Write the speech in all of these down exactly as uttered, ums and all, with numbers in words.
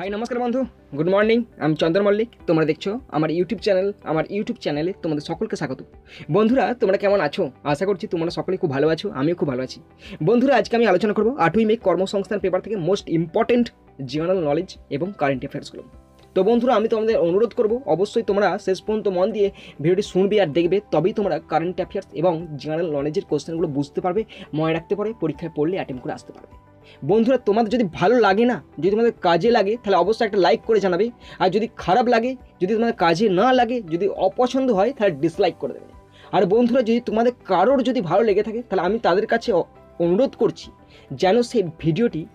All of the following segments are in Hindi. हाई नमस्कार बंधु गुड मर्निंग आम चंदन मल्लिक तुम्हारा देखो हमारे यूट्यूब चैनल हमारे यूट्यूब चैनल तुम्हारा सकल के स्वागत बंधुरा तुम्हारा केमन आछो आशा करी तुम्हारा सकले खूब भलो आछो आमिओ खूब भलो आछि बंधुरा आज के आमी आलोचना करब आठई मे कर्मसंस्थान पेपर थेके मोस्ट इम्पोर्टेंट जनरल नलेज एवं कारेंट अफेयर्सगुलो। तो बंधुरा आमी तोमादेर अनुरोध करब अवश्य तुम्हारा शेष पर्यन्त मन दिए भिडियोटी सुनबे और देखबे तबेई तुम्हारा कारेंट अफेयर्स एवं जनरल नलेजेर कोश्चेनगुलो बुझते पारबे मने राखते पारबे परीक्षाय पड़ले अटेम्प्ट करे आसते पारबे। बंधुरा तुम्हारे जो भलो लागे ना जो तुम्हारे काजे लागे ताहले अवश्य एक लाइक करे जानाबे और जो खराब लागे जो तुम्हारे काजे ना लागे जो अपछंद है ताहले डिसलाइक करे देबे। और बंधुरा जो तुम्हारे कारोर जो भलो लेगे थाके ताहले आमी तादेर काछे अनुरोध करछि जेन से भिडियोटी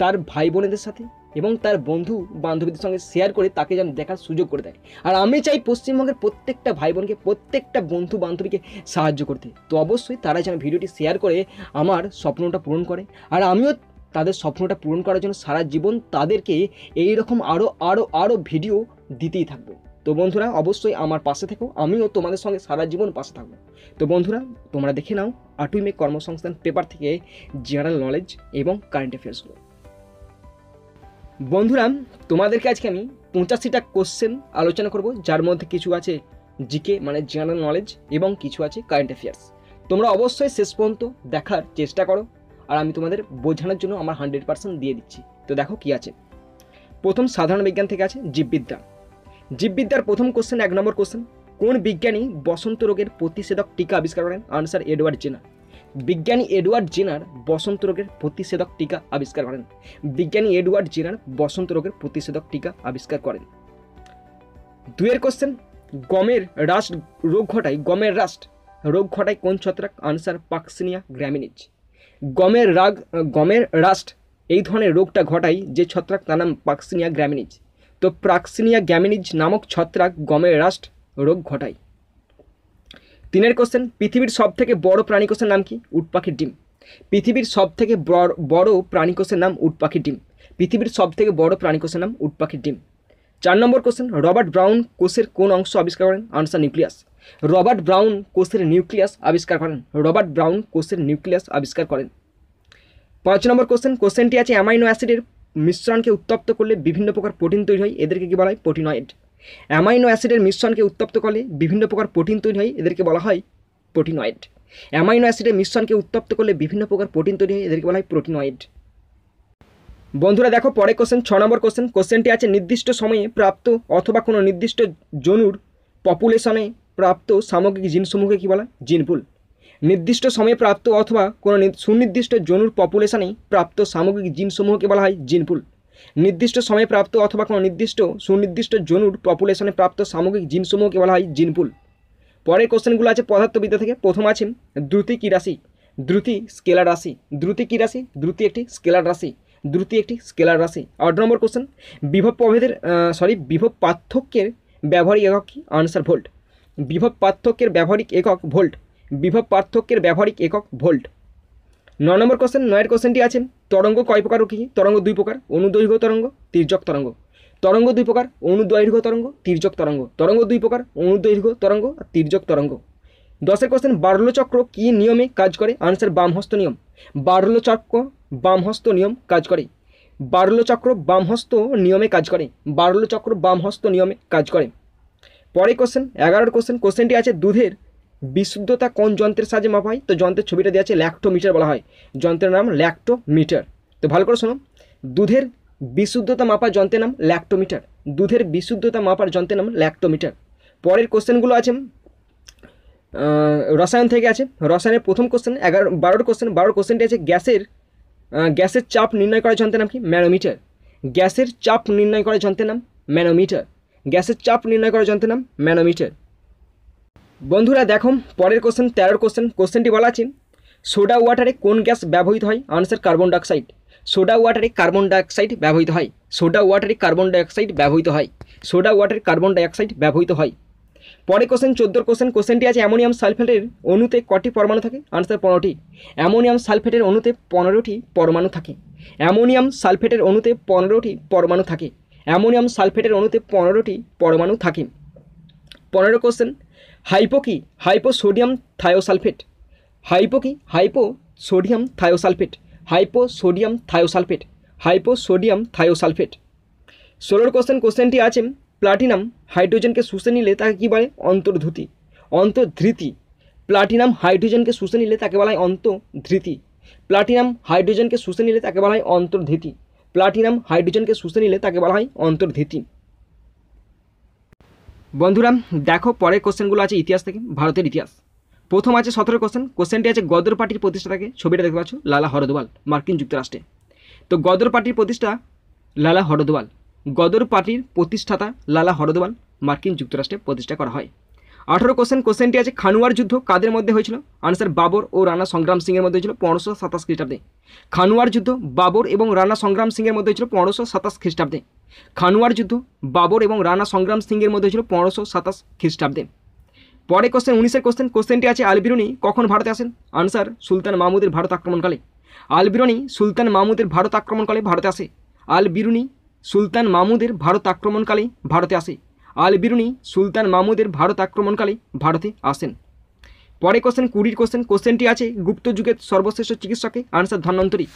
तार भाई बोनेदेर साथे एवं तार बंधु बान्धवीदेर संगे शेयर करे ताके जेन देखार सुयोग करे देय। और आमी चाइ पश्चिमबंगेर प्रत्येकटा भाई बोनके प्रत्येकटा बंधु बान्धवीके साहाय्य करते तो अवश्यई तारा जेन भिडियोटी शेयर करे आमार स्वप्नटा पूरण करे और आमिओ तादेर स्वप्नटा पूरण करार जोन्नो सारा जीवन तादेरके एई रकम आरो आरो आरो भिडियो दितेई थाकबो। तो बंधुरा अवश्यई आमार पाशे थेको आमिओ तोमादेर संगे सारा जीवन पाशे थाकबो। तो बंधुरा तोमरा देखे नाओ आठई मे कर्मसंस्थान पेपर थेके जेनारेल नलेज एवं कारेंट अफेयर्सगुलो। बंधुरा तुम्हारे आज के पचासीटा कोश्चेन आलोचना करब जार मध्य किछु आछे जिके माने जनरल नलेज एवं किछु आछे कारेंट अफेयर्स। तुम्हारा अवश्य शेष पर्यन्त देखार चेष्टा करो और आमी तुम्हारे बोझानोर जोन्नो आमार हंड्रेड पार्सेंट दिए दिच्छी। तो देखो कि आछे प्रथम साधारण विज्ञान थेके आछे जीवविद्या। जीवविद्यार प्रथम कोश्चेन एक नम्बर कोश्चेन कोन विज्ञानी बसंत रोगेर प्रतिषेधक टीका आविष्कार करें? Answer Edward Jenner. विज्ञानी एडवर्ड जेनर बसंत रोगेर प्रतिषेधक टीका आविष्कार करें। विज्ञानी एडवर्ड जेनर बसंत रोगेर प्रतिषेधक टीका आविष्कार करें। दुइएर कोश्चेन गमेर रास्ट रोग घटाय गमेर रास्ट रोग घटाय कोन छत्राक? आंसर पार्किनिया ग्रामिनिज। गमेर राग गमेर रास्ट एई धरनेर रोगटा घटाय जे छत्राक तार नाम पार्किनिया ग्रामिनिज। तो पार्किनिया ग्रामिनिज नामक छत्राक गमेर रास्ट रोग घटाय। तीन कोश्चन पृथिवीर सबथेके बड़ प्राणी कोषेर नाम कि? उटपाखिर डिम। पृथिवीर सबथेके बड़ प्राणी कोषेर नाम उटपाखिर डिम। पृथिवीर सबथेके बड़ प्राणी कोषेर नाम उटपाखिर डिम। चार नम्बर कोश्चन रॉबर्ट ब्राउन कोषेर कोन अंश आविष्कार करें? Answer nucleus. रॉबर्ट ब्राउन कोषेर निउक्लियास आविष्कार करें। रॉबर्ट ब्राउन कोषेर निउक्लियास आविष्कार करें। पाँच नम्बर कोश्चन कोश्चनटी आछे अमाइनो एसिडेर मिश्रणके उत्तप्त करले विभिन्न प्रकार प्रोटीन तैरि हय एदेरके कि बला हय? प्रोटीनएड। अमाइनो एसिडेर मिश्रण के उत्तप्त कर विभिन्न प्रकार प्रोटीन तैरि हय एदेरके बला हय प्रोटीनएड। अमाइनो एसिडेर मिश्रण के उत्तप्त कर विभिन्न प्रकार प्रोटीन तैरि हय एदेरके बला हय प्रोटीनएड। बंधुरा देखो परेर कोश्चेन छ नम्बर कोश्चेन कोश्चेनटी आछे निर्दिष्ट समय प्राप्त अथवा कोनो निर्दिष्ट जनुर पपुलेशने प्राप्त सामग्रिक जिनসমূहके कि बला हय? जिनपुल। निर्दिष्ट समय प्राप्त अथवा कोनो सुनिर्दिष्ट जनुर पपुलेशने प्राप्त सामग्रिक जिनসমূहके बला हय जिनपुल। निर्दिष्ट समय प्राप्त अथवा कोनो निर्दिष्ट सुनिर्दिष्ट जनुर पपुलेशने प्राप्त सामग्रिक जिनসমূह के बला हय जिनपुल। परेर कोश्चेनगुलो आछे पदार्थविद्या थेके प्रथम आछे द्रुति कि राशि? द्रुति स्केलार राशि। द्रुति कि राशि? द्रुति एकटी स्केलार राशि। द्रुति एकटी स्केलार राशि। आठ नम्बर कोश्चेन विभव प्रभेदेर सरि विभव पार्थक्येर व्यवहारिक एकक कि? Answer volt. विभव पार्थक्येर व्यवहारिक एकक भोल्ट। विभव पार्थक्येर व्यवहारिक एकक भोल्ट। नौ नम्बर कोश्चन नयेर कोश्चनटी आछे तरंग कय प्रकार ओ कि? तरंग दुई प्रकार अनुदैर्घ्य तरंग तिर्यक तरंग। तरंग दुई प्रकार अनुदैर्घ्य तरंग तिर्यक तरंग। तरंग दुई प्रकार अनुदैर्घ्य तरंग और तिर्यक तरंग। दशेर कोश्चन बार्लोचक्र कि नियमे काज करे? आंसर बामहस्त नियम। बार्लोचक्र बामहस्त नियम काज करे। बार्लोचक्र बामहस्त नियमे काज करे। बार्लोचक्र बामहस्त नियमे काज करे। परेर कोश्चन एगारो कोश्चन कोश्चनटी आछे दूधेर विशुद्धता कौन जंत्र साजे मापा है? तो जंत्र छविटा दिया लैक्टोमिटर बला है। जंत्र नाम लैक्टोमिटर। तो भालो करे शोनो दूधेर विशुद्धता मापार जंत्र नाम लैक्टोमिटर। दूधेर विशुद्धता मापार जंत्र नाम लैक्टोमिटर। परेर कोश्चेनगुलो आछे रसायन थेके आछे रसायनेर प्रथम कोश्चेन एगारो बारोर कोश्चेन बारोर कोश्चेनटी आछे ग्यासेर ग्यासेर चाप निर्णय करार जंत्र नाम कि? मैनोमिटर। ग्यासेर चाप निर्णय करार जंत्र नाम मैनोमिटर। ग्यासेर चाप निर्णय करार जंत्र नाम मैनोमिटर। बंधुरा देखो परेर कोश्चन तेरह कोश्चन कोश्चनटी बला आछे सोडा वाटारे कोन गैस व्यवहित हय? Answer carbon dioxide. सोडा वाटारे कार्बन डाइअक्साइड व्यवहित हय। सोडा वाटारे कार्बन डाइअक्साइड व्यवहित हय। सोडा वाटारे कार्बन डाइअक्साइड व्यवहित हय। परेर कोश्चन चौदह कोश्चन कोश्चनटी आछे अमोनियम सालफेटेर अणुते कयटी परमाणु थाके? आंसर पंद्रह टी। अमोनियम सालफेटेर अणुते पंद्रह टी परमाणु थाके। अमोनियम सालफेटेर अणुते पंद्रह टी परमाणु थाके। अमोनियम सालफेटेर अणुते पंद्रह टी परमाणु थाके। पंद्रह कोश्चन हाइपो की? Hypo sodium thiosulphate. हाइपो की? Hypo sodium thiosulphate. Hypo sodium thiosulphate. Hypo sodium thiosulphate. ষোলোর কোশ্চেন, কোশ্চেনটি আছে প্লাটিনাম হাইড্রোজেনকে শুষে নিলে তাকে কী বলে? অন্তর্ধুতি। অন্তর্ধৃতি। প্লাটিনাম হাইড্রোজেনকে শুষে নিলে তাকে বলা হয় অন্তর্ধৃতি। প্লাটিনাম হাইড্রোজেনকে শুষে নিলে তাকে বলা হয় অন্তর্ধৃতি। প্লাটিনাম হাইড্রোজেনকে শুষে নিলে তাকে বলা হয় অন্তর্ধৃতি। বন্ধুরা দেখো পরের কোশ্চেনগুলো আছে ইতিহাস থেকে, ভারতের ইতিহাস। প্রথম আছে সতেরো কোশ্চেন, কোশ্চেনটি আছে গদর পার্টির প্রতিষ্ঠাতাকে, ছবিটা দেখতে পাচ্ছ লালা হরদয়াল, মার্কিন যুক্তরাষ্ট্রে। তো গদর পার্টির প্রতিষ্ঠা লালা হরদয়াল, গদর পার্টির প্রতিষ্ঠাতা লালা হরদয়াল, মার্কিন যুক্তরাষ্ট্রে প্রতিষ্ঠা করা হয়। আঠারো কোশ্চেন, কোশ্চেনটি আছে খানুয়ার যুদ্ধ কাদের মধ্যে হয়েছিল? আনসার বাবর ও রাণা সংগ্রাম সিংয়ের মধ্যে হয়েছিল পনেরোশো সাতাশ খ্রিস্টাব্দে। খানুয়ার যুদ্ধ বাবর এবং রাণা সংগ্রাম সিংয়ের মধ্যে হয়েছিল পনেরোশো সাতাশ খ্রিস্টাব্দে। খানুয়ার যুদ্ধ বাবর এবং রাণা সংগ্রাম সিংয়ের মধ্যে হয়েছিল পনেরোশো সাতাশ খ্রিস্টাব্দে। পরে কোশ্চেন উনিশের কোশ্চেন, কোশ্চেনটি আছে আলবিরুনি কখন ভারতে আসেন? আনসার সুলতান মাহমুদের ভারত আক্রমণকালে। আলবিরুনি সুলতান মাহমুদের ভারত আক্রমণকালে ভারতে আসে। আলবিরুনি সুলতান মাহমুদের ভারত আক্রমণকালে ভারতে আসে। আলবিরুনি সুলতান মাহমুদের ভারত আক্রমণকালে ভারতে আসেন। পরে কোশ্চেন কুড়ির কোশ্চেন, কোশ্চেনটি আছে গুপ্ত যুগের সর্বশ্রেষ্ঠ চিকিৎসককে? আনসার ধন্বন্তরি।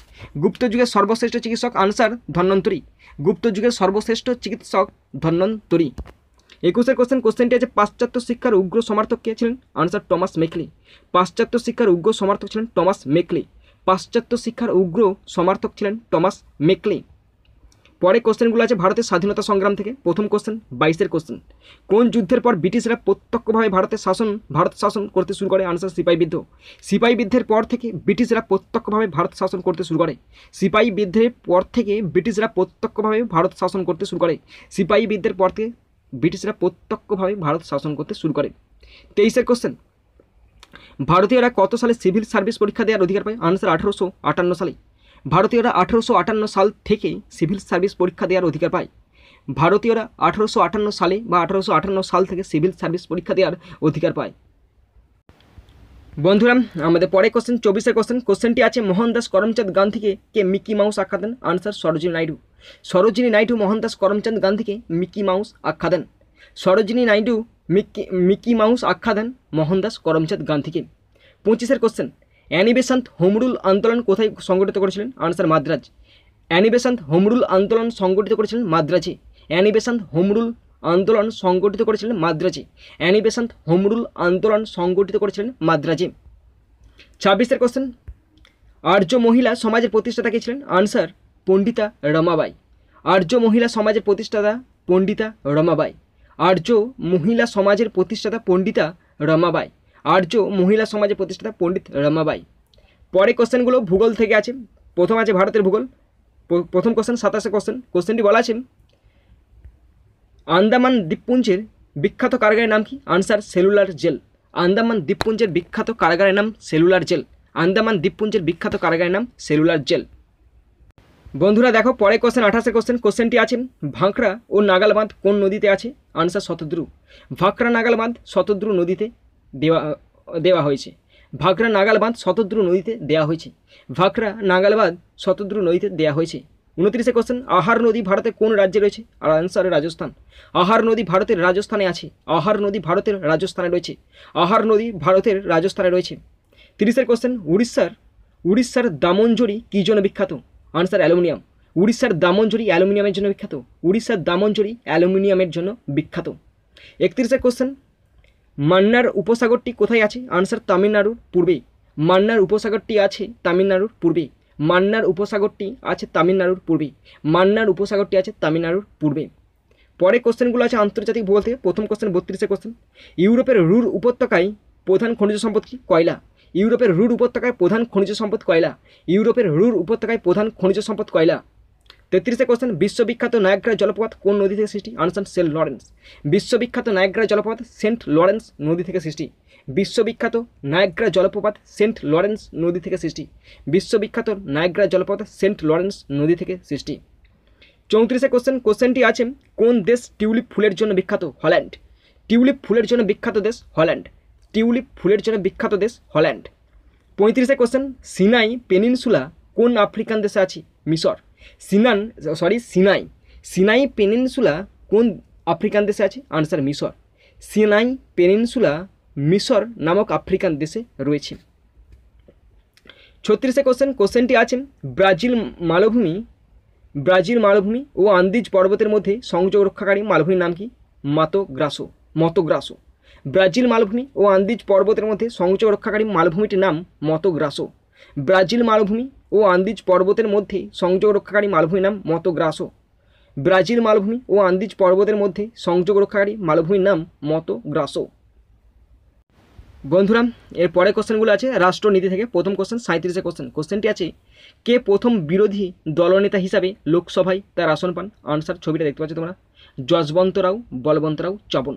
গুপ্ত যুগের সর্বশ্রেষ্ঠ চিকিৎসক আনসার ধন্বন্তরি। গুপ্ত যুগের সর্বশ্রেষ্ঠ চিকিৎসক ধন্বন্তরি। একুশের কোশ্চেন, কোশ্চেনটি আছে পাশ্চাত্য শিক্ষার উগ্র সমর্থক কে ছিলেন? Answer Thomas Macaulay. পাশ্চাত্য শিক্ষার উগ্র সমর্থক ছিলেন টমাস ম্যাকলে। পাশ্চাত্য শিক্ষার উগ্র সমর্থক ছিলেন টমাস ম্যাকলে। পরে কোশ্চেনগুলো আছে ভারতের স্বাধীনতা সংগ্রাম থেকে। প্রথম কোশ্চেন বাইশের কোশ্চেন, কোন যুদ্ধের পর ব্রিটিশরা প্রত্যক্ষভাবে ভারতের শাসন ভারত শাসন করতে শুরু করে? আনসার সিপাহী বিদ্রোহ। সিপাহী বিদ্রোহের পর থেকে ব্রিটিশরা প্রত্যক্ষভাবে ভারত শাসন করতে শুরু করে। সিপাহী বিদ্রোহের পর থেকে ব্রিটিশরা প্রত্যক্ষভাবে ভারত শাসন করতে শুরু করে। সিপাহী বিদ্রোহের পর থেকে ব্রিটিশরা প্রত্যক্ষভাবে ভারত শাসন করতে শুরু করে। তেইশের কোশ্চেন, ভারতীয়রা কত সালে সিভিল সার্ভিস পরীক্ষা দেওয়ার অধিকার পায়? আনসার আঠারোশো আটান্ন সালে। ভারতীয়রা আঠারোশো আটান্ন সাল থেকে সিভিল সার্ভিস পরীক্ষা দেওয়ার অধিকার পায়। ভারতীয়রা আঠারোশো আটান্ন সালে বা আঠারোশো আটান্ন সাল থেকে সিভিল সার্ভিস পরীক্ষা দেওয়ার অধিকার পায়। বন্ধুরা আমাদের পরে কোশ্চেন চব্বিশের কোশ্চেন, কোশ্চেনটি আছে মোহনদাস করমচাঁদ গান্ধীকে কে মিকি মাউস আখ্যা দেন? আনসার সরোজিনী নাইডু। সরোজিনী নাইডু মোহনদাস করমচাঁদ গান্ধীকে মিকি মাউস আখ্যা দেন। Sarojini Naidu Mickey Mickey Mouse আখ্যা দেন মোহনদাস করমচাঁদ গান্ধীকে। পঁচিশের কোশ্চেন, এনি বেসেন্ট হোমরুল আন্দোলন কোথায় সংগঠিত করেছিলেন? Answer Madras. Annie Besant home rule আন্দোলন সংগঠিত করেছিলেন মাদ্রাজে। এনি বেসেন্ট হোমরুল আন্দোলন সংগঠিত করেছিলেন মাদ্রাজে। এনি বেসেন্ট হোমরুল আন্দোলন সংগঠিত করেছিলেন মাদ্রাজে। ছাব্বিশের কোশ্চেন, আর্য মহিলা সমাজের প্রতিষ্ঠাতা কে ছিলেন? আনসার পণ্ডিতা রমাবাই। আর্য মহিলা সমাজের প্রতিষ্ঠাতা পণ্ডিতা রমাবাই। আর্য মহিলা সমাজের প্রতিষ্ঠাতা পণ্ডিতা রমাবাই। আর্য মহিলা সমাজের প্রতিষ্ঠাতা পণ্ডিত রমাবাই। পরে কোশ্চেনগুলো ভূগোল থেকে আছে। প্রথম আছে ভারতের ভূগোল, প্রথম কোশ্চেন সাতাশে কোশ্চেন, কোশ্চেনটি বলা আছে আন্দামান দ্বীপপুঞ্জের বিখ্যাত কারাগারের নাম কি? Answer cellular jail. আন্দামান দ্বীপপুঞ্জের বিখ্যাত কারাগারের নাম সেলুলার জেল। আন্দামান দ্বীপপুঞ্জের বিখ্যাত কারাগারের নাম সেলুলার জেল। বন্ধুরা দেখো পরে কোশ্চেন আঠাশে কোশ্চেন, কোশ্চেনটি আছে ভাঁকড়া ও নাগাল বাঁধ কোন নদীতে আছে? আনসার শতদ্রু। ভাঁকড়া নাগাল বাঁধ শতদ্রু নদীতে দেওয়া দেওয়া হয়েছে। ভাঁকড়া নাগাল বাঁধ শতদ্রু নদীতে দেওয়া হয়েছে। ভাঁকড়া নাগাল বাঁধ শতদ্রু নদীতে দেওয়া হয়েছে। উনত্রিশে কোশ্চেন, আহার নদী ভারতের কোন রাজ্যে রয়েছে? আর আনসার রাজস্থান। আহার নদী ভারতের রাজস্থানে আছে। আহার নদী ভারতের রাজস্থানে রয়েছে। আহার নদী ভারতের রাজস্থানে রয়েছে। তিরিশের কোশ্চেন, উড়িষ্যার উড়িষ্যার দামনজরি কী জন্য বিখ্যাত? Answer aluminium. উড়িষ্যার দামনজরি অ্যালুমিনিয়ামের জন্য বিখ্যাত। উড়িষ্যার দামনজরি অ্যালুমিনিয়ামের জন্য বিখ্যাত। একত্রিশের কোশ্চেন, মান্নার উপসাগরটি কোথায় আছে? আনসার তামিলনাড়ুর পূর্বে। মান্নার উপসাগরটি আছে তামিলনাড়ুর পূর্বে। মান্নার উপসাগরটি আছে তামিলনাড়ুর পূর্বে। মান্নার উপসাগরটি আছে তামিলনাড়ুর পূর্বে। পরে কোশ্চেনগুলো আছে আন্তর্জাতিক ভূগোল থেকে। প্রথম কোশ্চেন বত্রিশে কোশ্চেন, ইউরোপের রুর উপত্যকায় প্রধান খনিজ সম্পদ কি? কয়লা। ইউরোপের রুর উপত্যকায় প্রধান খনিজ সম্পদ কয়লা। ইউরোপের রুর উপত্যকায় প্রধান খনিজ সম্পদ কয়লা। তেত্রিশে কোশ্চেন, বিশ্ববিখ্যাত নায়গ্রা জলপ্রপাত কোন নদী থেকে সৃষ্টি? Answer Saint Lawrence. বিশ্ববিখ্যাত নায়গ্রা জলপ্রপাত সেন্ট লরেন্স নদী থেকে সৃষ্টি। বিশ্ববিখ্যাত নায়গ্রা জলপ্রপাত সেন্ট লরেন্স নদী থেকে সৃষ্টি। বিশ্ববিখ্যাত নায়গ্রা জলপ্রপাত সেন্ট লরেন্স নদী থেকে সৃষ্টি। চৌত্রিশে কোশ্চেন, কোশ্চেনটি আছে কোন দেশ টিউলিপ ফুলের জন্য বিখ্যাত? হল্যান্ড। টিউলিপ ফুলের জন্য বিখ্যাত দেশ হল্যান্ড। টিউলিপ ফুলের জন্য বিখ্যাত দেশ হল্যান্ড। পঁয়ত্রিশে কোশ্চেন, সিনাই পেনিনসুলা কোন আফ্রিকান দেশে আছে? মিশর। সিনান সরি সিনাই সিনাই পেনিনসুলা কোন আফ্রিকান দেশে আছে? আনসার মিশর। সিনাই পেনিনসুলা মিশর নামক আফ্রিকান দেশে রয়েছে। ছত্রিশে কোশ্চেন, কোশ্চেনটি আছে ব্রাজিল মালভূমি ব্রাজিল মালভূমি ও আন্দিজ পর্বতের মধ্যে সংযোগ রক্ষাকারী মালভূমির নাম কি? মাতো গ্রাসো। মাতো গ্রাসো। ব্রাজিল মালভূমি ও আন্দিজ পর্বতের মধ্যে সংযোগ রক্ষাকারী মালভূমিটির নাম মাতো গ্রাসো। ব্রাজিল মালভূমি ও আন্দিজ পর্বতের মধ্যে সংযোগ রক্ষাকারী মালভূমির নাম মাতো গ্রাসো। ব্রাজিল মালভূমি ও আন্দিজ পর্বতের মধ্যে সংযোগ রক্ষাকারী মালভূমির নাম মাতো গ্রাসো। বন্ধুরা এর পরে কোশ্চেনগুলো আছে রাষ্ট্রনীতি থেকে। প্রথম কোশ্চেন সাঁত্রিশে কোশ্চেন। কোশ্চেনটি আছে কে প্রথম বিরোধী দলনেতা হিসাবে লোকসভায় তার আসন পান? আনসার ছবিটা দেখতে পাচ্ছ তোমরা, যশবন্তরাও বলবন্তরাও চবন।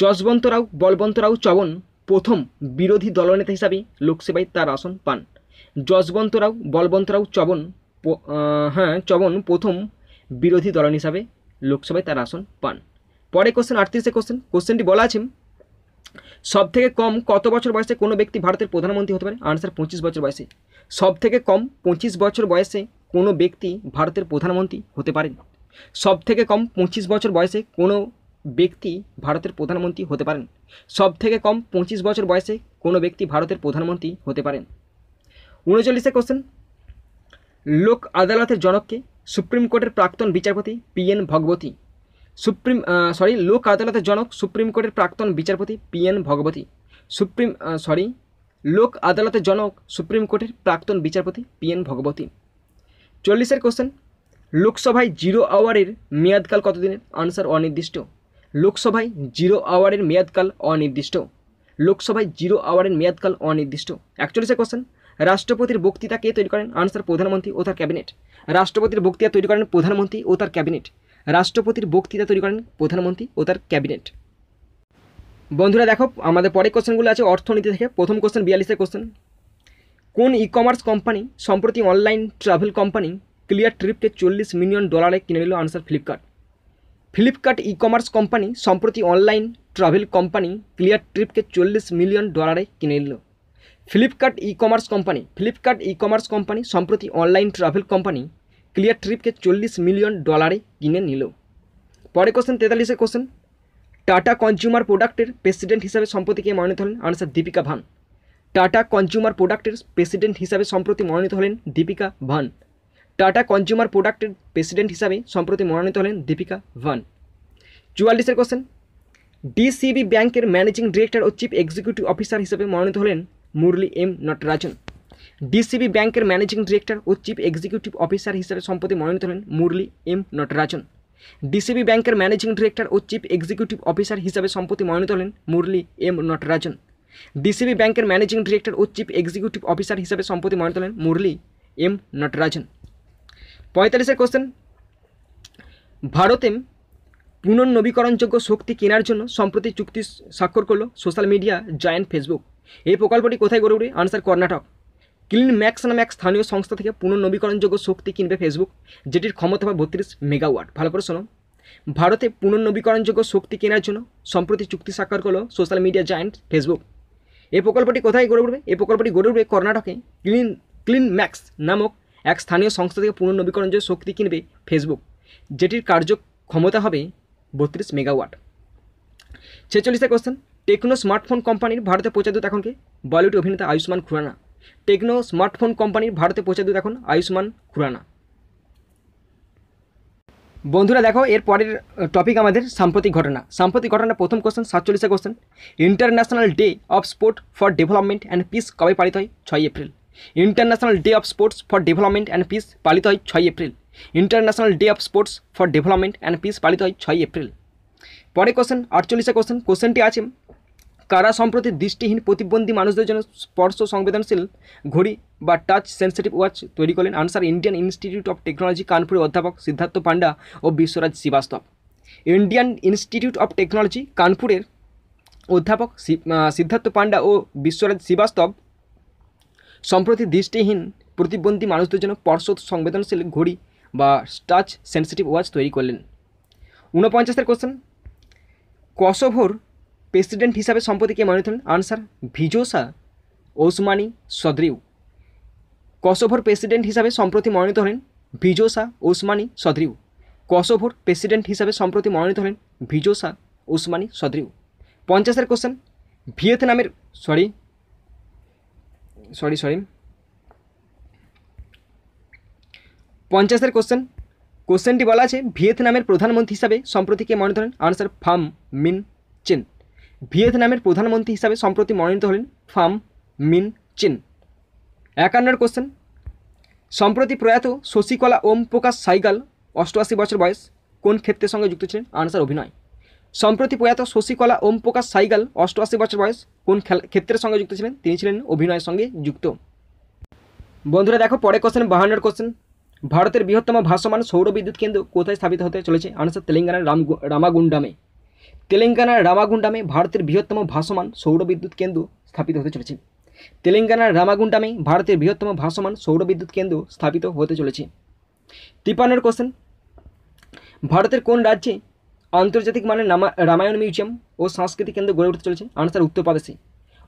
যশবন্তরাও বলবন্তরাও চবন প্রথম বিরোধী দলনেতা হিসাবে লোকসভায় তার আসন পান। যশবন্তরাও বলবন্তরাও চবন হ্যাঁ চবন প্রথম বিরোধী দলন হিসাবে লোকসভায় তার আসন পান। পরে কোশ্চেন আটত্রিশে কোশ্চেন। কোশ্চেনটি বলা আছে सबथेके कम कत बचर बयसे कोनो व्यक्ति भारतेर प्रधानमंत्री होते पारे? आंसर पच्चीस बचर बयसे। सबथेके कम पच्चीस बचर बयसे कोनो व्यक्ति भारतेर प्रधानमंत्री होते पारे। सबथेके कम पच्चीस बचर बयसे कोनो व्यक्ति भारतेर प्रधानमंत्री होते पारेन। सबथेके कम पच्चीस बचर बयसे कोनो व्यक्ति भारतेर प्रधानमंत्री होते पारेन। उनचल्लिशे कोश्चेन लोक आदालतेर जनक के? सुप्रीम कोर्टेर प्राक्तन विचारपति पीएन भागवती। सुप्रीम सरि लोक आदालतेर जनक सुप्रीम कोर्टेर प्राक्तन विचारपति पीएन भागवती। सुप्रीम सरि लोक आदालतेर जनक सुप्रीम कोर्टेर प्राक्तन विचारपति पीएन भागवती। चल्लिशेर कोश्चेन लोकसभाय जिरो आवारेर मेयादकाल कतदिनेर? आंसर अनिर्दिष्ट। लोकसभाय जिरो आवारेर मेयादकाल अनिर्दिष्ट। लोकसभाय जिरो आवारेर मेयादकाल अनिर्दिष्ट। एकचल्लिशेर कोश्चेन राष्ट्रपतिर बक्तृता के तैरि करेन? आंसर प्रधानमंत्री ओ तार कैबिनेट। राष्ट्रपतिर बक्तृता तैरि करेन प्रधानमंत्री ओ तार कैबिनेट। রাষ্ট্রপতির বক্তৃতা তৈরি করেন প্রধানমন্ত্রী ও তার ক্যাবিনেট। বন্ধুরা দেখো আমাদের পরের কোশ্চেনগুলো আছে অর্থনীতি থেকে। প্রথম কোশ্চেন বিয়াল্লিশের কোশ্চেন কোন ই কমার্স কোম্পানি সম্প্রতি অনলাইন ট্রাভেল কোম্পানি ক্লিয়ার ট্রিপকে চল্লিশ মিলিয়ন ডলারে কিনে নিল? Answer Flipkart. Flipkart e commerce company সম্প্রতি অনলাইন ট্রাভেল কোম্পানি ক্লিয়ার ট্রিপকে চল্লিশ মিলিয়ন ডলারে কিনে নিল। Flipkart e commerce company Flipkart e commerce company সম্প্রতি online travel company clear trip के चल्लिस मिलियन डॉलर किने निल। पर कोश्चन तेतालिस कोश्चन टाटा कन्ज्यूमर प्रोडक्टर प्रेसिडेंट हिसाब से सम्प्रति के मनोनीत हलन? आंसर दीपिका भान। टाटा कन्ज्यूमर प्रोडक्टर प्रेसिडेंट हिसाब से सम्प्रति मनोनीत हलन दीपिका भान। टाटा कन्ज्यूमर प्रोडक्टर प्रेसिडेंट हिसाब से सम्प्रति मनोनीत हलन दीपिका भान। चौवाल्लिस question DCB bank managing director और चीफ एक्सिक्यूटिव अफिसार हिसाब से मनोनीत हलन मुरली एम नटराजन। ডিসিবি ব্যাংকের ম্যানেজিং ডিরেক্টর ও চিফ এক্সিকিউটিভ অফিসার হিসেবে সম্প্রতি মনোনীত হলেন মুরলি এম নটরাজন। ডিসিবি ব্যাংকের ম্যানেজিং ডিরেক্টর ও চিফ এক্সিকিউটিভ অফিসার হিসেবে সম্প্রতি মনোনীত হলেন মুরলি এম নটরাজন। ডিসিবি ব্যাংকের ম্যানেজিং ডিরেক্টর ও চিফ এক্সিকিউটিভ অফিসার হিসেবে সম্প্রতি মনোনীত হলেন মুরলি এম নটরাজন। পঁয়তাল্লিশের কোশ্চেন ভারতে পুনর্নবীকরণযোগ্য শক্তি কেনার জন্য সম্প্রতি চুক্তি স্বাক্ষর করল সোশ্যাল মিডিয়া জায়ান্ট ফেসবুক। এই প্রকল্পটি কোথায় গড়ে উঠবে? আনসার কর্ণাটক। क्लिन मैक्स नामे एक स्थानीय संस्था के पुनर्नवीकरणयोग्य शक्ति किनबे फेसबुक जेटिर क्षमता पाय बत्रीस मेगावाट। भालो करे शोनो भारत पुनर्नवीकरणयोग्य शक्ति केनार जोन्नो सम्प्रति चुक्ति स्वाक्षर करलो सोशल मीडिया जायंट फेसबुक। ए प्रकल्पटी कोथाय गड़े उठबे? ए प्रकल्पटी गड़े उठबे कर्णाटके क्लिन क्लिन मैक्स नामक एक स्थानीय संस्था के पुनर्नवीकरणयोग्य शक्ति किनबे फेसबुक जेटिर कार्य क्षमता हबे बत्रीस मेगावाट। छियाल्लिश कोश्चन टेक्नो स्मार्टफोन कम्पानिर भारते पहुंचे दित एखन के? बलिउड अभिनेता Ayushmann Khurrana. Tecno smartphone company भारते पहुंचे दित एखन आयुष्मान खुराना। बंधुरा देखो एर परेर टपिक आमादेर साम्प्रतिक घटना। साम्प्रतिक घटना प्रथम कोश्चन सैंतालीस question international day of sport for development and peace कब पालित हय? छह April. International day of sports for development and peace पालित हय छह April. International day of sports for development and peace पालित हय छह एप्रिल। परेर कोश्चन अड़तालीस कोश्चन। कोश्चनटी आछे कारा सम्प्रति दृष्टिहीन प्रतिबंधी मानुषदेर जोन्नो स्पर्श संवेदनशील घड़ी बा टाच सेंसिटिव वाच तैरि करलेन? Answer Indian institute of technology Kanpur अध्यापक सिद्धार्थ पांडा और Vishwaraj Srivastava. Indian institute of technology Kanpur अध्यापक सिद्धार्थ पांडा और विश्वराज श्रीवास्तव सम्प्रति दृष्टिहीन प्रतिबंधी मानुषदेर जोन्नो स्पर्श संवेदनशील घड़ी बा टाच सेंसिटिव वाच तैरि करलेन। ऊनपंचाशेर कोश्चन कोसोभोर प्रेसिडेंट हिसाब से सम्प्रति के मनोनीत हलन? Answer Vjosa Osmani Shatadru. कोसोभोर प्रेसिडेंट हिसाब से सम्प्रति मनोनीत हलन भीजोसा ओस्मानी शतद्रु। कोसोभोर प्रेसिडेंट हिसाब से सम्प्रति मनोनीत हलन भीजोसा ओस्मानी शतद्रु। पचास कोश्चन भियतनाम सरि सरि सरि पंचाशेर कोश्चेन कोश्चेनटी बला आछे भियेतनामेर प्रधानमंत्री हिसाबे सम्प्रति के मनोनीत हलेन आंसर फाम मिन चिन। भियेतनामेर प्रधानमंत्री हिसाबे सम्प्रति मनोनीत हलेन फाम मिन चिन। एकान्नर कोश्चेन सम्प्रति प्रयात शशिकला ओम प्रकाश साइगाल अष्टाशी बछर बयस कोन क्षेत्रेर संगे जुक्त छिलेन आंसर अभिनय। सम्प्रति प्रयात शशिकला ओम प्रकाश साइगाल अष्टाशी बछर बयस कोन क्षेत्रेर संगे जुक्त छिलेन तिनि छिलेन अभिनयेर संगे जुक्त। बंधुरा देखो परेर कोश्चेन बाहान्नर कोश्चेन भारतेर बृहत्तम भासमान सौर विद्युत केंद्र कोथाय स्थापित होते चलेछे आंसर तेलेंगाना राम रामागुंडामे। तेलेंगाना रामागुंडामे भारतेर बृहत्तम भासमान सौर विद्युत केंद्र स्थापित होते चलेछे। तेलेंगाना रामागुंडामे भारतेर बृहत्तम भासमान सौर विद्युत केंद्र स्थापित होते चलेछे। तिप्पान्नर कोश्चेन भारतेर कोन राज्ये आंतर्जातिक माने रामायण मिउजियम और सांस्कृतिक केंद्र गड़े उठते चलेछे आंसर उत्तर प्रदेश।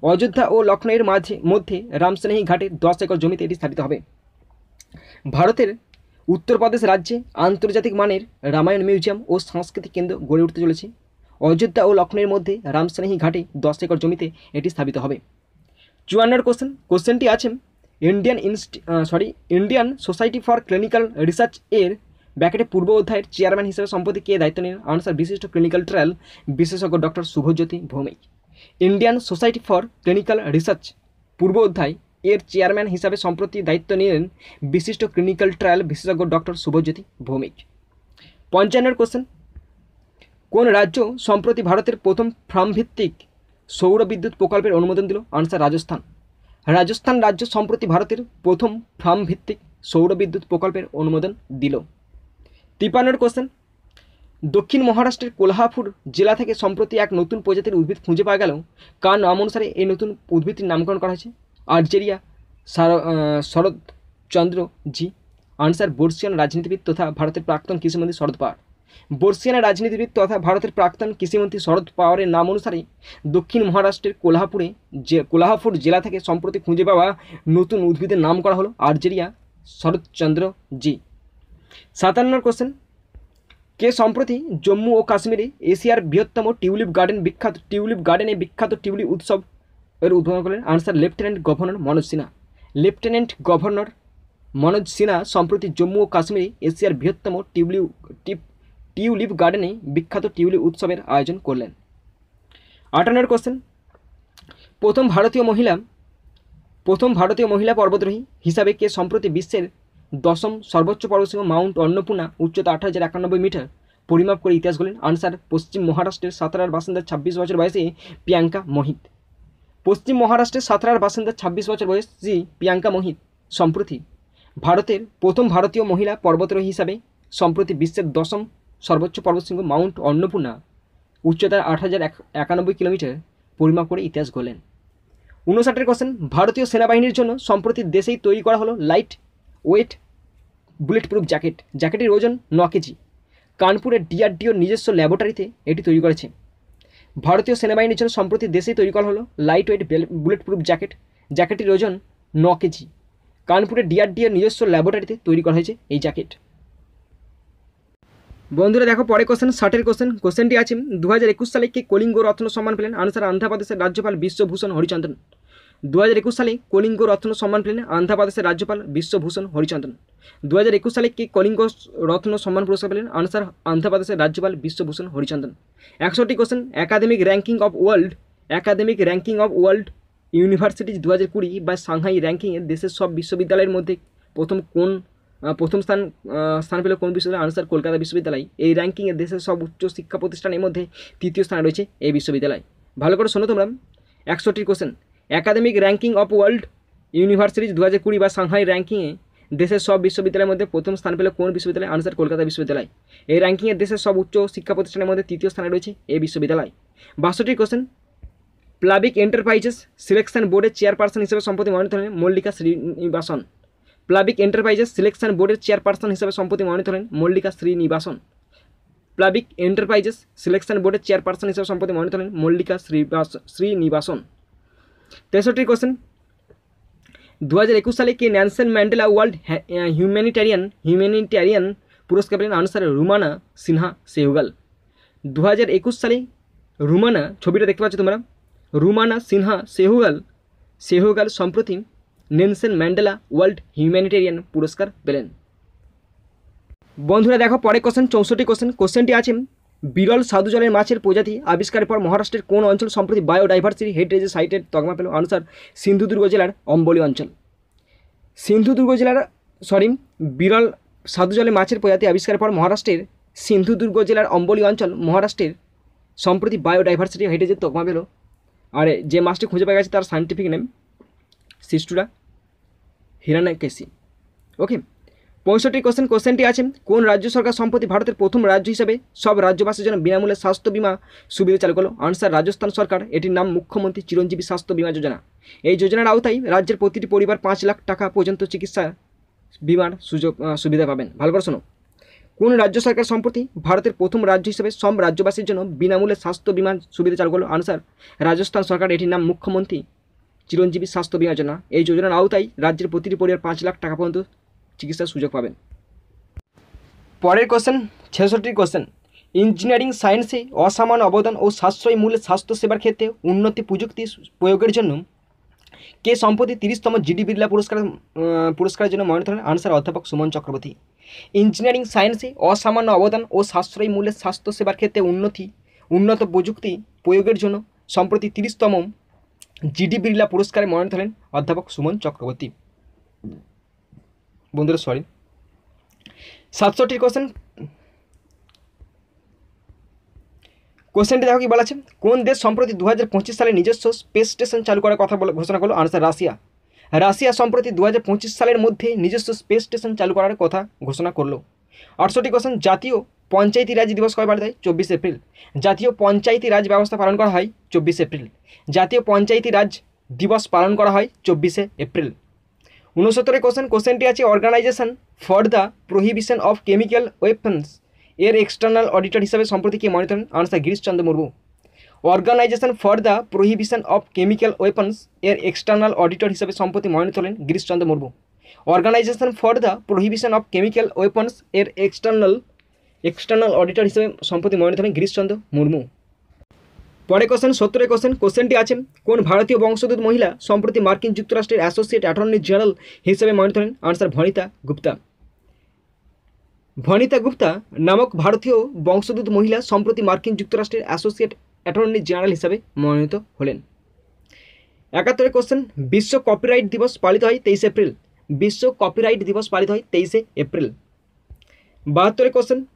अयोध्या और लखनऊ माझे मध्य रामस्नेही घाटे दस एकर जमीते एटी स्थापित होबे। भारतेर उत्तर प्रदेश राज्ये आंतर्जातिक मानेर रामायण मिउजियम और सांस्कृतिक केंद्र गड़े उठते चलेछे। अयोध्या और लखनऊर मध्य रामस्नेही घाटे दस एकर जमीते एटी स्थापित होबे। चुवान्नर कोश्चन कोश्चनटी आछे इंडियन इन्स्ट sorry Indian society for clinical research एर ब्रैकेटे पूर्व अध्यायर चेयरमैन हिसेबे सम्प्रति के दायित्व निलेन आंसर विशिष्ट क्लिनिकल ट्रायल विशेषज्ञ doctor Subhajyoti Bhowmik. Indian society for clinical research पूर्व अध्याय एर चेयरमैन हिसाब से सम्प्रति दायित्व निलेन विशिष्ट क्लिनिकल ट्रायल विशेषज्ञ डॉक्टर शुभज्योति भौमिक। पंचान्नर कोश्चन कोन राज्य सम्प्रति भारतेर प्रथम फार्मभित्तिक सौर विद्युत प्रकल्पेर अनुमोदन दिल आंसर राजस्थान। राजस्थान राज्य सम्प्रति भारतेर प्रथम फार्मभित्तिक सौर विद्युत प्रकल्पेर अनुमोदन दिल। तिप्पान्नर कोश्चन दक्षिण महाराष्ट्रेर कोल्हापुर जिला थेके सम्प्रति एक नतून प्रजातिर उद्भिद खुंजे पाओया गेल कार नाम अनुसारे एई नतून उद्भिदटिर नामकरण करा हयेछे आर्जेरिया शरद चंद्र जी। आंसर बर्सियान राजनीतिविद तथा भारत प्राक्तन कृषिमंत्री शरद पवार। बर्सियान राजनीतिविद तथा भारत प्राक्तन कृषिमंत्री शरद पवार नाम अनुसारे दक्षिण महाराष्ट्र कोल्हापुरे जे कोल्हापुर जिला थेके सम्प्रति खुंजे पावा नतून उद्भिदेर नाम करा हलो आर्जेरिया शरद चंद्र जी। सत्तावनर कोश्चन के सम्प्रति जम्मू और काश्मीरे एशियार बृहत्तम टिउलिप गार्डन विख्यात टिउलिप गार्डने विख्यात टिउलिप उत्सव एर उद्घाटन करें answer lieutenant governor Manoj Sinha. Lieutenant governor Manoj Sinha सम्प्रति जम्मू और काश्मीरे एशियार बृहत्तम टिउलिप टिउलिप गार्डने विख्यात टिउलिप उत्सवेर आयोजन करलें। आठान्नर कोश्चन प्रथम भारतीय महिला प्रथम भारतीय महिला पर्वतारोही हिसाबे के सम्प्रति विश्वेर दशम सर्वोच्च पर्वतसम माउंट अन्नपूर्णा उच्चता आठ हज़ार इक्यानबे मीटर परिमाप कर इतिहास गड़ें आंसर पश्चिम महाराष्ट्र सतारार बासिंदा छब्बीस बछर बयसी प्रियंका मोहित। पश्चिम महाराष्ट्र सतारार बासिंदा छब्बीस बछर बयसी प्रियंका मोहित सम्प्रति भारतेर प्रथम भारतीय महिला पर्वतारोही हिसाबे सम्प्रति विश्वेर दशम सर्वोच्च पर्वतशृंग माउंट अन्नपूर्णा उच्चता आठ हज़ार इक्यानबे किलोमीटर परिमाप कर इतिहास गड़ें। उनषाटेर कोश्चेन भारतीय सेनाबाहिनीर जन्य सम्प्रति देशेई तैरि करा हलो light weight bullet proof jacket जैकेटर ओजन नौ केजी। कानपुरे डीआरडीओ निजस्व लैबरेटरी एटी तैरि करेछे। भारतीय सेनाबाहिनीर जन्य सम्प्रति देशेई तैरि करा हलो light weight bullet proof jacket जैकेटर ओजन नौ केजी। कानपुरे डीआरडीओ निजस्व लैबरेटरी तैरि करा हयेछे एई जैकेट। बंधुरा देखो परेर कोश्चेन साठेर कोश्चेन कोश्चेनटी आछे दो हज़ार एकुश साले के कलिंग रत्न सम्मान पेलेन आंसर आंध्र प्रदेशेर राज्यपाल विश्वभूषण हरिचंदन। दो हज़ार एकुश साले कलिंग रत्न सम्मान पेलेन आंध्र प्रदेशेर राज्यपाल विश्वभूषण हरिचंदन। दो हज़ार एकुश साले के कलिंग रत्न सम्मान पुरस्कार पेलेन आंसर आंध्र प्रदेशेर राज्यपाल विश्वभूषण हरिचंदन। एकषट्टी question academic ranking of world academic ranking of world universities दो हज़ार कुड़ी बा शांघाई रैंकिंगे देशेर सब विश्वविद्यालयेर मध्ये प्रथम कोन प्रथम स्थान स्थान पेल कोन विश्वविद्यालय आंसर कलकाता विश्वविद्यालय। ए रैंकिंगे देशेर सब उच्च शिक्षा प्रतिष्ठानेर मध्ये तृतीय स्थाने रयेछे ए विश्वविद्यालय। भालो करे शोनो तोमरा एकषट्टी question academic ranking of world universities दो हज़ार कुड़ी बा शांघाई रैंकिंगे देशेर सब विश्वविद्यालयेर मध्ये प्रथम स्थान पेल कोन विश्वविद्यालय आंसर कलकाता विश्वविद्यालय। ए रैंकिंगे देशेर सब उच्च शिक्षा प्रतिष्ठानेर मध्ये तृतीय स्थाने रयेछे ए विश्वविद्यालय। बासष्टि कोश्चेन प्लाबिक एंटारप्राइजेस सिलेक्शन बोर्डर चेयरपार्सन हिसेबे सम्प्रति मनोनीत हलेन Mallika Srinivasan. Public enterprises selection बोर्डर चेयरपार्सन हिसेबे सम्प्रति मनोनीत हलेन Mallika Srinivasan. Public enterprises selection बोर्डर चेयरपार्सन हिसेबे सम्प्रति मनोनीत हलेन मल्लिका श्रीनिवासन। तेसठ्ठी क्वेश्चन दो हज़ार एकुश साले के Nelson Mandela world humanitarian humanitarian पुरस्कार पेलेन आंसर रुमाना सिन्हा सेहगल। दो हज़ार एकुश साले रुमाना छविटा देखते पाच्छ तोमरा रुमाना सिन्हा सेहगल सेहगल सम्प्रति नेल्सन मैंडेला वर्ल्ड ह्यूमैनिटेरियन पुरस्कार पेलेन। बंधुरा देखो पर कोश्चन चौंसठ कोश्चन कोश्चनटी आछे बिरल साधु जलेर माछेर प्रजाति आविष्कार पर महाराष्ट्रेर कोन अंचल सम्प्रति बायोडाइवर्सिटी हेरिटेज साइटेर तकमा पेल। अनुसार सिंधुदुर्ग जिलार अम्बली अंचल। सिंधुदुर्ग जिलार सरि बिरल साधु जलेर माछेर प्रजाति आविष्कार पर महाराष्ट्रेर सिंधुदुर्ग जिलार अम्बली अंचल महाराष्ट्रेर सम्प्रति बायोडाइवर्सिटी हेरिटेज तकमा पेल। और जे माछटी खुंजे पाया गेछे तार साइंटिफिक नेम सिस्टुरा हिरानेकेसी। ओके पैंसठ कोश्चन कोश्चनटी आछे कोन राज्य सरकार सम्प्रति भारतेर प्रथम राज्य हिसेबे सब राज्यवासीर जन्य बिनामूल्ये स्वास्थ्य बीमा सुविधा चालू करलो। आंसर राजस्थान सरकार। एटिर नाम मुख्यमंत्री चिरंजीवी स्वास्थ्य बीमा योजना। एई योजनार आवताय राज्येर प्रतिटी परिवार पाँच लाख टाका पर्यन्त चिकित्सा बीमार सुयोग सुविधा पाबेन। भालो करे शोनो कोन राज्य सरकार सम्प्रति भारतेर प्रथम राज्य हिसेबे सब राज्यवासीर जन्य बिनामूल्ये स्वास्थ्य बीमा सुविधा चालू करलो। आंसर राजस्थान सरकार। एटिर नाम मुख्यमंत्री चिरंजीवी स्वास्थ्य बीमा योजना। एई योजनार आवताय राज्येर प्रतिटी परिवार पाँच लाख टाका पर्यन्त चिकित्सार सुयोग पाबेन। परेर कोश्चन छियासठ कोश्चन इंजिनियारिंग सायेंसे असामान्य अवदान और साश्रयी मूल्य स्वास्थ्य सेवार क्षेत्रे उन्नति प्रजुक्ति प्रयोगेर जन्य के सम्प्रति त्रिशतम जिडी बिड़ला पुरस्कार पुरस्कारेर जन्य मनोनीत हन। आंसर अध्यापक सुमन चक्रवर्ती। इंजिनियारिंग सायेंसे असामान्य अवदान और साश्रयी मूल्य स्वास्थ्य सेवार क्षेत्रे उन्नति उन्नत प्रजुक्ति प्रयोगेर जन्य सम्प्रति त्रिशतम जिडी बिड़ला पुरस्कारे मनोनीत हन अध्यापक सुमन चक्रवर्ती। बंधुरा सरि सतषट्ठी क्वेश्चन क्वेश्चन देखो कि बोला है कौन देश सम्प्रति दो हज़ार पच्चीस साले निजस्व स्पेस स्टेशन चालू करार कथा घोषणा करलो। आंसर राशिया। राशिया सम्प्रति दो हज़ार पच्चीस सालेर मध्य निजस्व स्पेस स्टेशन चालू करार कथा घोषणा करलो। अड़सठी क्वेश्चन जातीय पंचायती राज दिवस कय बार देय। चौबीस एप्रिल। जातीय पंचायती राज व्यवस्था पालन करा हय चौबीस एप्रिल। जातीय पंचायती राज दिवस पालन करा हय चौबीस एप्रिल। उनसत्तर क्वेश्चन क्वेश्चन टी organisation for the prohibition of chemical weapons एर एक्सटर्नल ऑडिटर हिसाब से सम्प्रति के मनोनीत हन। Answer Girish Chandra Murmu. Organisation for the prohibition of chemical weapons एर एक्सटर्नल ऑडिटर हिसाब से सम्प्रति मनोनीत हन Girish Chandra Murmu. Organisation for the prohibition of chemical weapons एर एक्सटर्नल एक्सटर्नल ऑडिटर हिसाब से सम्प्रति मनोनीत हन गिरीश चंद्र मुर्मू। पर क्वेश्चन सत्तर क्वेश्चन क्वेश्चन आछे कोन भारतीय वंशोद्भूत महिला सम्प्रति मार्किन जुक्तराष्ट्रेर एसोसिएट अटर्नी जनरल हिसाब से मनोनीत हन। आंसर वनिता गुप्ता। वनिता गुप्ता नामक भारतीय वंशोद्भूत महिला सम्प्रति मार्किन जुक्तराष्ट्रेर एसोसिएट अटर्नी जनरल हिसाब से मनोनीत हलेन। इकहत्तर क्वेश्चन विश्व कपिराइट दिवस पालित हय तेईस एप्रिल। विश्व कपिराइट दिवस पालित हय तेईस एप्रिल। बहत्तर question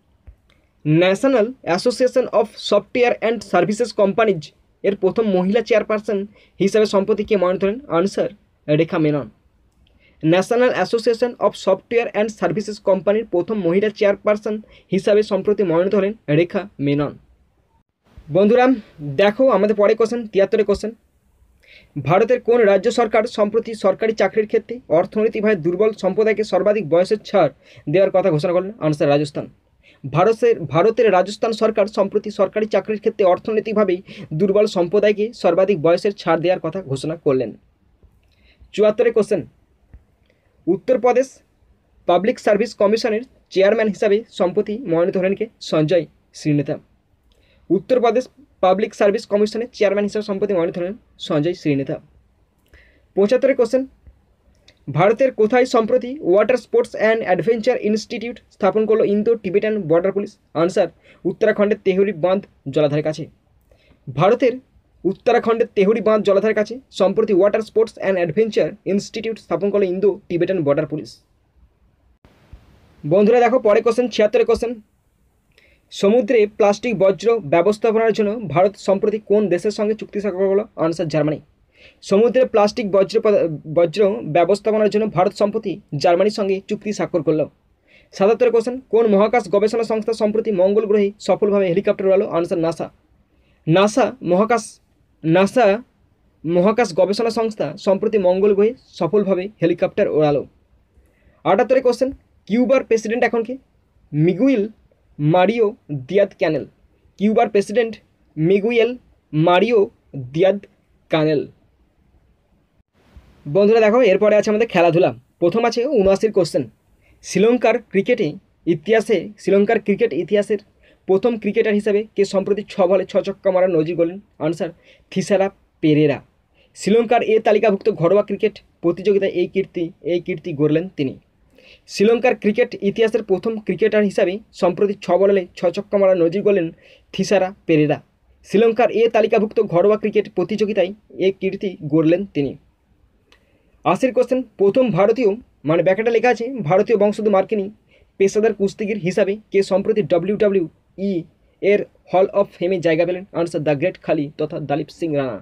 national association of software and services companies एर प्रथम महिला चेयरपार्सन हिसाब से सम्प्रति के मनोनीत हन। Answer Rekha Menon. National association of software and services कंपनीर प्रथम महिला चेयरपार्सन हिसाब से सम्प्रति मनोनीत हलेन रेखा मेनन। बंधुरा देखो आमादेर परेर क्वेश्चन तिहत्तर क्वेश्चन भारतेर कोन राज्य सरकार सम्प्रति सरकारी चाकरिर क्षेत्रे अर्थनैतिकभावे दुर्बल सम्प्रदायके सर्वाधिक बयसेर छाड़ देওয়ার कथा घोषणा करलेन। आंसर राजस्थान। भारत से भारतेर राजस्थान सरकार सम्प्रति सरकारी चाकरिर क्षेत्रे अर्थनैतिकभावे दुर्बल सम्प्रदाय के सर्वाधिक बयसेर छाड़ देওয়ার कथा घोषणा करलेन। चुहत्तर question Uttar Pradesh public service कमिशनेर चेयरमैन हिसाब से सम्प्रति मनोनीत हलेन के संजय श्रीनेता। उत्तर प्रदेश पब्लिक सर्विस कमिशनेर चेयरमैन हिसाब से सम्प्रति मनोनीत हलेन संजय श्रीनेता। पचहत्तर क्वेश्चन भारतेर कोथाय सम्प्रति water sports and adventure institute स्थापन करलो Indo Tibetan border police. Answer उत्तराखंडेर तेहरी बाँध जलाधारेर काछे। भारतेर उत्तराखंडेर तेहरी बाँध जलाधारेर काछे सम्प्रति water sports and adventure institute स्थापन करलो इंदो टिबेटान बॉर्डर पुलिस। बंधुरा देखो परेर क्वेश्चन छियात्तर क्वेश्चन समुद्रे प्लास्टिक बज्र व्यवस्थापनार जन्य भारत सम्प्रति कोन देशेर संगे चुक्ति स्वाक्षर करलो। आंसर जार्मानी। समुद्रे प्लास्टिक बज्र बज्र व्यवस्थापनार जन्य भारत सम्प्रति जार्मानिर संगे चुक्ति स्वाक्षर करलो। सतहत्तर क्वेश्चन कोन महाकाश गवेषणा संस्था सम्प्रति मंगल ग्रहे सफलभावे हेलिकप्टार उड़ालो। Answer NASA. नासा महाकाश नासा महाकाश गवेषणा संस्था सम्प्रति मंगल ग्रहे सफलभावे हेलिकप्टार उड़ालो। अठहत्तर क्वेश्चन किउबार प्रेसिडेंट एखन के मिगुएल मारियो दियाद क्यानेल। किउबार president Miguel Mario Diaz Canel. बंधुरा देखो एरपर आछे खेलाधूला प्रथम आछे उनासी क्वेश्चन श्रीलंकार क्रिकेटे इतिहासे श्रीलंकार क्रिकेट इतिहासेर प्रथम क्रिकेटार हिसाबे के सम्प्रति छ बले छ छक्का मारार नजिर गड़ेन। आंसर थिसारा पेरेरा। श्रीलंकार ए तालिकाभुक्त घरोया क्रिकेट प्रतियोगिताय एई कीर्ति एई कीर्ति गड़लेन तिनि। श्रीलंकार क्रिकेट इतिहासेर प्रथम क्रिकेटार हिसाबे सम्प्रति छ बले छ छक्का मारा नजिर गड़ेन थिसारा पेरेरा। श्रीलंकार ए तालिकाभुक्त घरोया क्रिकेट प्रतियोगिताय ए कीर्ति गड़लेन तिनि। आशिर कोश्चेन प्रथम भारतीय माने ब्रैकेटे लेखा आछे भारतीय वंशोद्भूत मार्किनी पेशादार कुस्तिगीर हिसाबे के सम्प्रति डब्ल्यू डब्ल्यू ई एर हल अफ फेमे जगह plane answer the great Khali तथा दलीप सिंह राणा।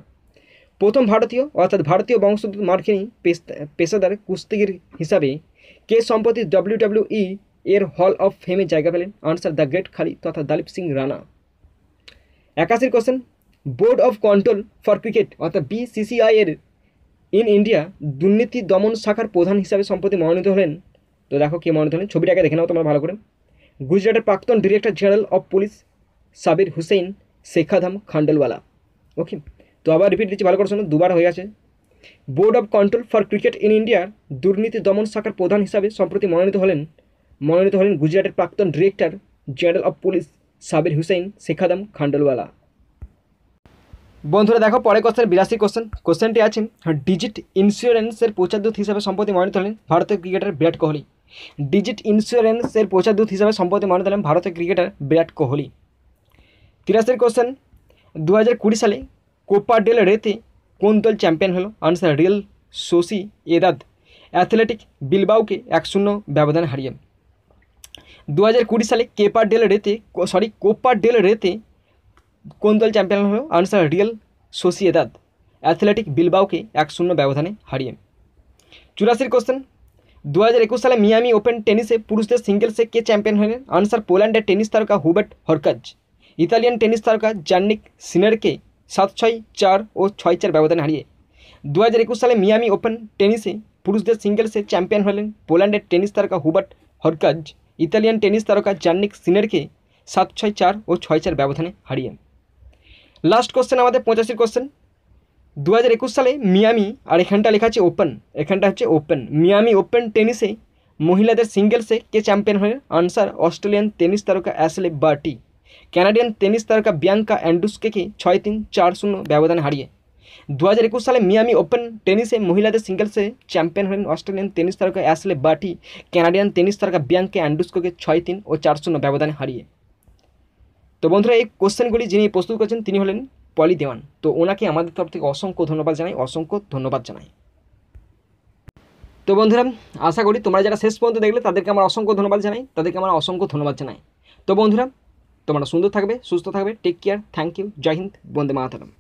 प्रथम भारतीय अर्थात भारतीय वंशोद्भूत मार्किनी पेशादार कुस्तिगीर हिसाबे के सम्प्रति डब्ल्यू डब्ल्यू ई एर हल अफ फेमे जगह plane answer the great Khali तथा दलीप सिंह राणा। एकाशी question board of control for cricket अर्थात बीसीसीआई एर इन इंडिया दुर्नीति दमन शाखार प्रधान हिसाब से सम्प्रति मनोनीत हलन। तो देखो कि मनोनीत हलन छविटा के देखे नाओ तुम्हारा भालो करे। गुजराटर प्राक्तन director general of police Sabir Hussain Shekhadam Khandwawala. Okay तो आबार रिपीट दीजिए भालो करे शोनो दुबार हो गेछे। Board of control for cricket in India दुर्नीति दमन शाखार प्रधान हिसाब से सम्प्रति मनोनीत हलन मनोनीत हलन गुजराटर प्राक्तन director general of police Sabir Hussain Shekhadam Khandwawala. बंधुरा देखो पर क्वेश्चन बिरासी क्वेश्चन क्वेश्चनटी आज डिजिट इन्स्योरेंसर प्रचार दूत हिसाब से सम्प्रति मनोनीत हलन भारतीय क्रिकेटर विराट कोहली। डिजिट इन्स्योरेंसर प्रचार दूत हिसाब से सम्प्रति मनोनीत हलन भारतीय क्रिकेटर विराट कोहली। तिरासी क्वेश्चन दो हज़ार बीस साले कोपा डेल रेते कौन दल चैम्पियन हलो answer Real Sociedad Athletic Bilbao के एक शून्य व्यवधान हारिए। दो हज़ार बीस साले कोपा डेल रेते सरि कोपा डेल रेते कौन दल चैम्पियन हलो answer Real Sociedad Athletic Bilbao के एक शून्य व्यवधान हारिए। चौरासी क्वेश्चन दो हज़ार इक्कीस साले मियामी ओपन टेनिसे पुरुष सिंगल से के चैम्पियन हलन आंसर पोलैंड टेनिस तारका हुबर्ट हरकज इतालियन टेनिस तारका जार्निक सिनर के सात छय चार और छय चार व्यवधान हारिए। दो हज़ार इक्कीस साले मियामी ओपन टेनिसे पुरुष सिंगल से चैम्पियन हलन पोलैंड टेनिस तारका हुबर्ट हरकज इतालियन टेनिस तारका जार्निक सिनर के सात छय चार और छय चार व्यवधान हारिए। लास्ट क्वेश्चन हमारे पचासी क्वेश्चन दो हज़ार एकुश साले मियामी और एखान लेखा है ओपन एखान हे ओपन मियामी ओपन टेनिसे महिला सिंगल से के चैम्पियन हलन आंसर ऑस्ट्रेलियन टेनिस तारका एशले बार्टी कैनाडियन टेनिस तारका बियांका एंड्रूस्के के छय तीन चार शून्य व्यवधान हारिए। दो हज़ार एकुश साले मियामी ओपन टेनिसे महिला सिंगल से चैम्पियन हलन ऑस्ट्रेलियन टेनिस तारका एशले बार्टी कैनाडियन टेनिस तारका बियांका एंड्रूस्के के छय तीन और चार शून्य व्यवधान हारिए। तो बंधुरा एक क्वेश्चनगुली जिन्हें प्रस्तुत करेছেন তিনি হলেন পলি দেওয়ান। तो ওনাকে আমাদের তরফ থেকে অসংখ্য ধন্যবাদ জানাই অসংখ্য ধন্যবাদ জানাই। তো বন্ধুরা আশা করি তোমরা যারা শেষ পর্যন্ত দেখলে তাদেরকে আমরা অসংখ্য ধন্যবাদ জানাই তাদেরকে আমরা অসংখ্য ধন্যবাদ জানাই। তো বন্ধুরা তোমরা সুন্দর থাকবে সুস্থ থাকবে টেক কেয়ার থ্যাংক ইউ জয় হিন্দ বন্দে মাতরম।